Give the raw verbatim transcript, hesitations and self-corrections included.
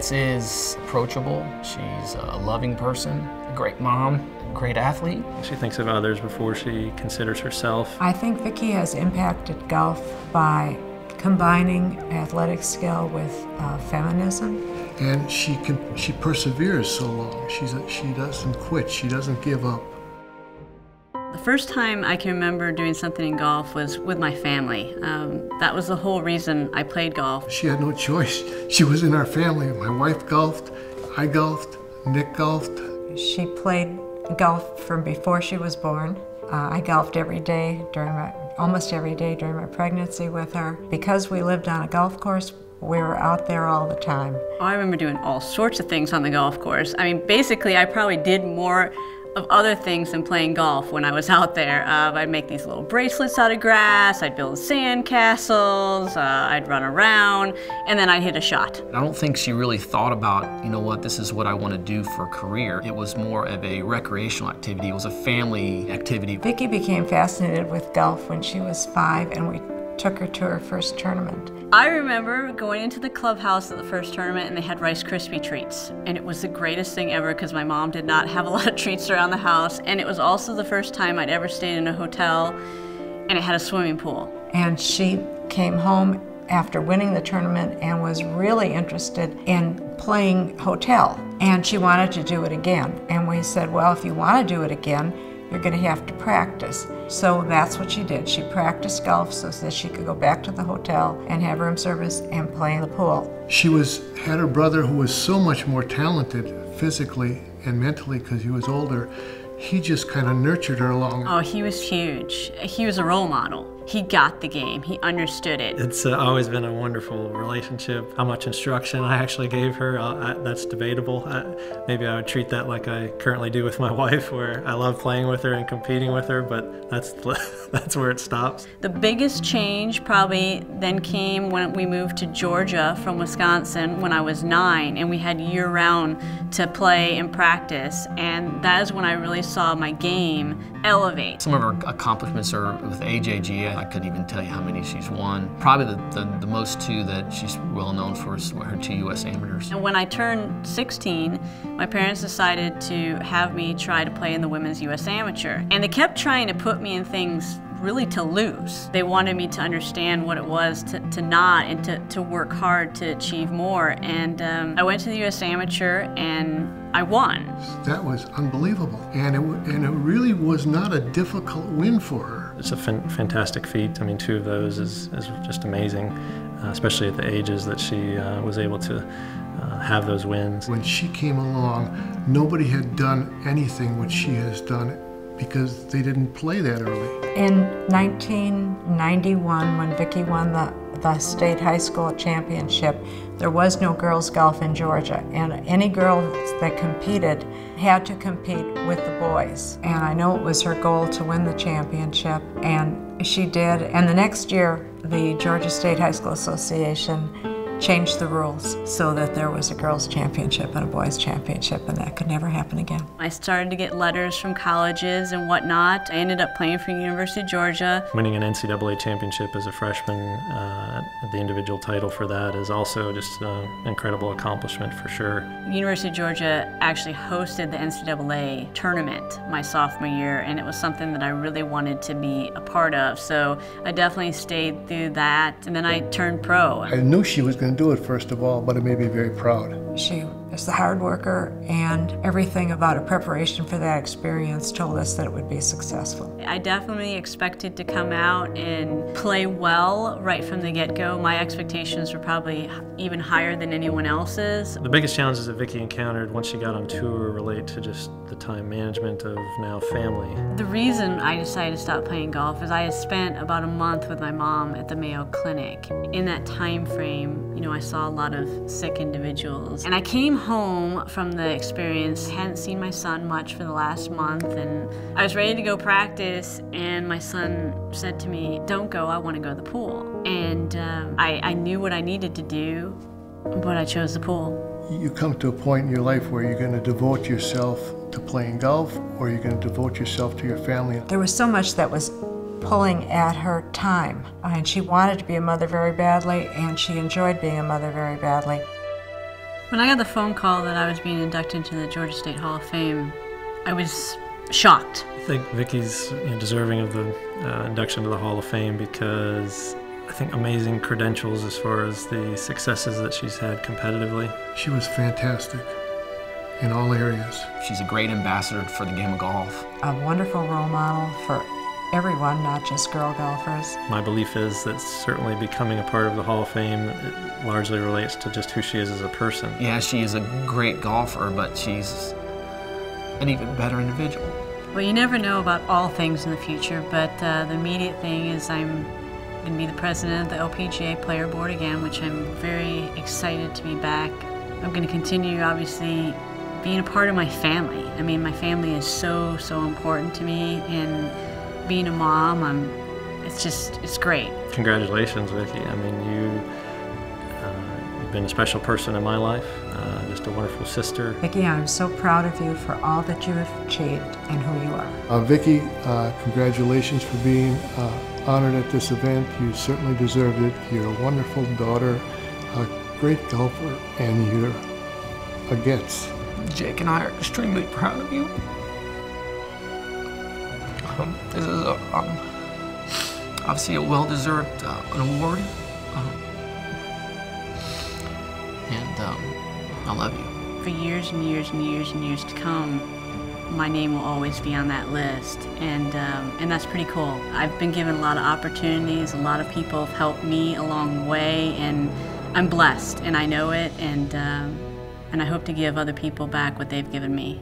Betts is approachable. She's a loving person, a great mom, a great athlete. She thinks of others before she considers herself. I think Vicki has impacted golf by combining athletic skill with uh, feminism. And she can, she perseveres so long. She's a, she doesn't quit, she doesn't give up. The first time I can remember doing something in golf was with my family. Um, that was the whole reason I played golf. She had no choice. She was in our family. My wife golfed, I golfed, Nick golfed. She played golf from before she was born. Uh, I golfed every day during my, almost every day during my pregnancy with her. Because we lived on a golf course, we were out there all the time. I remember doing all sorts of things on the golf course. I mean, basically, I probably did more of other things than playing golf when I was out there. Uh, I'd make these little bracelets out of grass, I'd build sand castles, uh, I'd run around, and then I'd hit a shot. I don't think she really thought about, you know what, this is what I want to do for a career. It was more of a recreational activity. It was a family activity. Vicki became fascinated with golf when she was five, and we took her to her first tournament. I remember going into the clubhouse at the first tournament and they had Rice Krispie treats. And it was the greatest thing ever because my mom did not have a lot of treats around the house. And it was also the first time I'd ever stayed in a hotel and it had a swimming pool. And she came home after winning the tournament and was really interested in playing hotel. And she wanted to do it again. And we said, well, if you want to do it again, you're going to have to practice. So that's what she did. She practiced golf so that she could go back to the hotel and have room service and play in the pool. She was had her brother who was so much more talented physically and mentally because he was older. He just kind of nurtured her along. Oh, he was huge. He was a role model. He got the game. He understood it. It's uh, always been a wonderful relationship. How much instruction I actually gave her, uh, I, that's debatable. I, maybe I would treat that like I currently do with my wife, where I love playing with her and competing with her, but that's, that's where it stops. The biggest change probably then came when we moved to Georgia from Wisconsin when I was nine, and we had year-round to play and practice, and that is when I really saw my game elevate. Some of her accomplishments are with A J G A. I couldn't even tell you how many she's won. Probably the, the, the most two that she's well known for is her two U S amateurs. And when I turned sixteen, my parents decided to have me try to play in the Women's U S Amateur. And they kept trying to put me in things really to lose. They wanted me to understand what it was to, to not and to, to work hard to achieve more. And um, I went to the U S Amateur and I won. That was unbelievable. And it, and it really was not a difficult win for her. It's a fan fantastic feat. I mean, two of those is, is just amazing, uh, especially at the ages that she uh, was able to uh, have those wins. When she came along, nobody had done anything which she has done because they didn't play that early. In nineteen ninety-one, when Vicki won the, the state high school championship, there was no girls golf in Georgia, and any girl that competed had to compete with the boys. And I know it was her goal to win the championship, and she did. And the next year, the Georgia State High School Association changed the rules so that there was a girls' championship and a boys' championship, and that could never happen again. I started to get letters from colleges and whatnot. I ended up playing for the University of Georgia. Winning an N C double A championship as a freshman, uh, the individual title for that is also just an incredible accomplishment for sure. The University of Georgia actually hosted the N C double A tournament my sophomore year, and it was something that I really wanted to be a part of, so I definitely stayed through that, and then I turned pro. I knew she was going do it first of all, but it made me very proud. She is a hard worker, and everything about her preparation for that experience told us that it would be successful. I definitely expected to come out and play well right from the get-go. My expectations were probably even higher than anyone else's. The biggest challenges that Vicki encountered once she got on tour relate to just the time management of now family. The reason I decided to stop playing golf is I had spent about a month with my mom at the Mayo Clinic. In that time frame, you know, I saw a lot of sick individuals, and I came home from the experience. I hadn't seen my son much for the last month, and I was ready to go practice, and my son said to me, don't go, I want to go to the pool. And um, I, I knew what I needed to do, but I chose the pool. You come to a point in your life where you're going to devote yourself to playing golf, or you're going to devote yourself to your family. There was so much that was pulling at her time, and she wanted to be a mother very badly, and she enjoyed being a mother very badly. When I got the phone call that I was being inducted into the Georgia State Hall of Fame, I was shocked. I think Vicki's you know, deserving of the uh, induction to the Hall of Fame because I think amazing credentials as far as the successes that she's had competitively. She was fantastic in all areas. She's a great ambassador for the game of golf. A wonderful role model for everyone, not just girl golfers. My belief is that certainly becoming a part of the Hall of Fame it largely relates to just who she is as a person. Yeah, she is a great golfer, but she's an even better individual. Well, you never know about all things in the future, but uh, the immediate thing is I'm going to be the president of the L P G A Player Board again, which I'm very excited to be back. I'm going to continue, obviously, being a part of my family. I mean, my family is so, so important to me, and being a mom, I'm, it's just, it's great. Congratulations, Vicki. I mean, you, uh, you've been a special person in my life, uh, just a wonderful sister. Vicki, I'm so proud of you for all that you have achieved and who you are. Uh, Vicki, uh, congratulations for being uh, honored at this event. You certainly deserved it. You're a wonderful daughter, a great golfer, and you're a Goetze. Jake and I are extremely proud of you. Um, this is a, um, obviously a well-deserved uh, award, um, and um, I love you. For years and years and years and years to come, my name will always be on that list, and, um, and that's pretty cool. I've been given a lot of opportunities, a lot of people have helped me along the way, and I'm blessed, and I know it, and, um, and I hope to give other people back what they've given me.